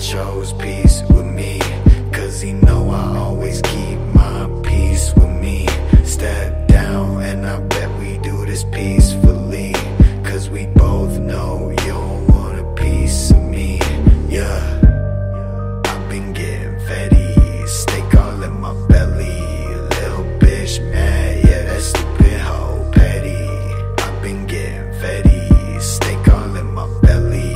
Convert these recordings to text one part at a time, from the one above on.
chose peace with me, 'cause he know I always keep my peace with me. Step down and I bet we do this peacefully, 'cause we both know you don't want a piece of me. Yeah, I've been getting fatty, steak all in my belly. Little bitch mad, yeah, that stupid hoe petty. I've been getting fatty, steak all in my belly.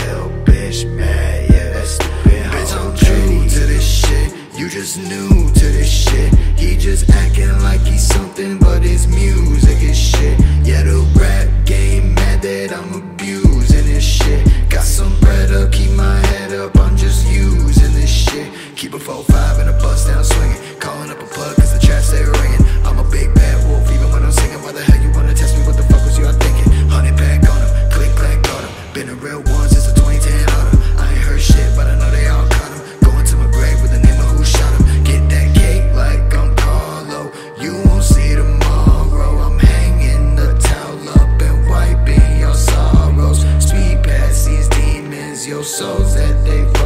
Little bitch mad, yeah, that stupid hoe. Bitch, I'm true to this shit, you just new to this shit. He just acting like he's something, but his music is shit. Yeah, the rap game mad that I'm abusing this shit. Got some bread up, keep my head up, I'm just using this shit. Keep a 4-5 and a bust down swinging, calling up a plug 'cause the traps they ringing. I'm a big bad wolf even when I'm singing. Why the hell you wanna test me, what the fuck was you all thinking? 100 pack on him, click clack got him. Been a real one since the 2010 autumn. I ain't heard shit but I know they all caught him. Going to my grave with the name of who shot him. Get that cake like I'm Carlo, you won't see tomorrow. I'm hanging the towel up and wiping your sorrows. Speed past these demons, your souls that they